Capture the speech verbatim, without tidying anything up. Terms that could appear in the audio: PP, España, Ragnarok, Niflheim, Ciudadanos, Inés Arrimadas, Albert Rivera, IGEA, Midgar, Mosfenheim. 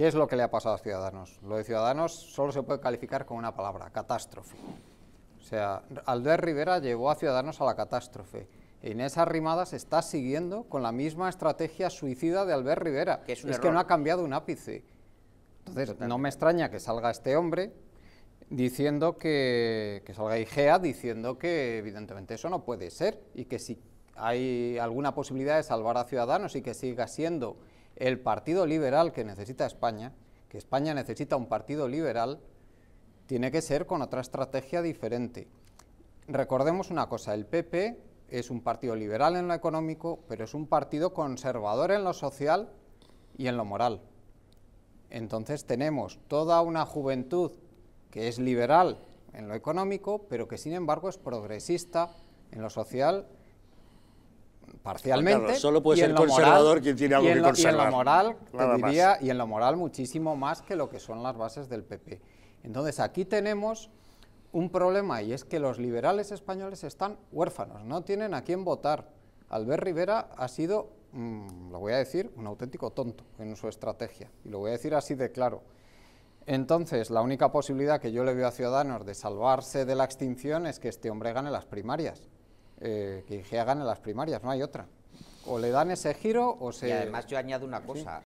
¿Qué es lo que le ha pasado a Ciudadanos? Lo de Ciudadanos solo se puede calificar con una palabra: catástrofe. O sea, Albert Rivera llevó a Ciudadanos a la catástrofe. Inés Arrimadas está siguiendo con la misma estrategia suicida de Albert Rivera. Que es un es error. Que no ha cambiado un ápice. Entonces, totalmente. No me extraña que salga este hombre diciendo que, que salga IGEA diciendo que evidentemente eso no puede ser y que si hay alguna posibilidad de salvar a Ciudadanos y que siga siendo el partido liberal que necesita España, que España necesita un partido liberal, tiene que ser con otra estrategia diferente. Recordemos una cosa, el P P es un partido liberal en lo económico, pero es un partido conservador en lo social y en lo moral. Entonces tenemos toda una juventud que es liberal en lo económico, pero que sin embargo es progresista en lo social parcialmente. Claro, solo puede ser conservador quien tiene algo que conservar. Y en lo moral, te diría, y en lo moral muchísimo más que lo que son las bases del P P. Entonces aquí tenemos un problema, y es que los liberales españoles están huérfanos, no tienen a quién votar. Albert Rivera ha sido, mmm, lo voy a decir, un auténtico tonto en su estrategia, y lo voy a decir así de claro. Entonces, la única posibilidad que yo le veo a Ciudadanos de salvarse de la extinción es que este hombre gane las primarias, eh, que I G E A gane las primarias, no hay otra. O le dan ese giro o se... Y además yo añado una cosa,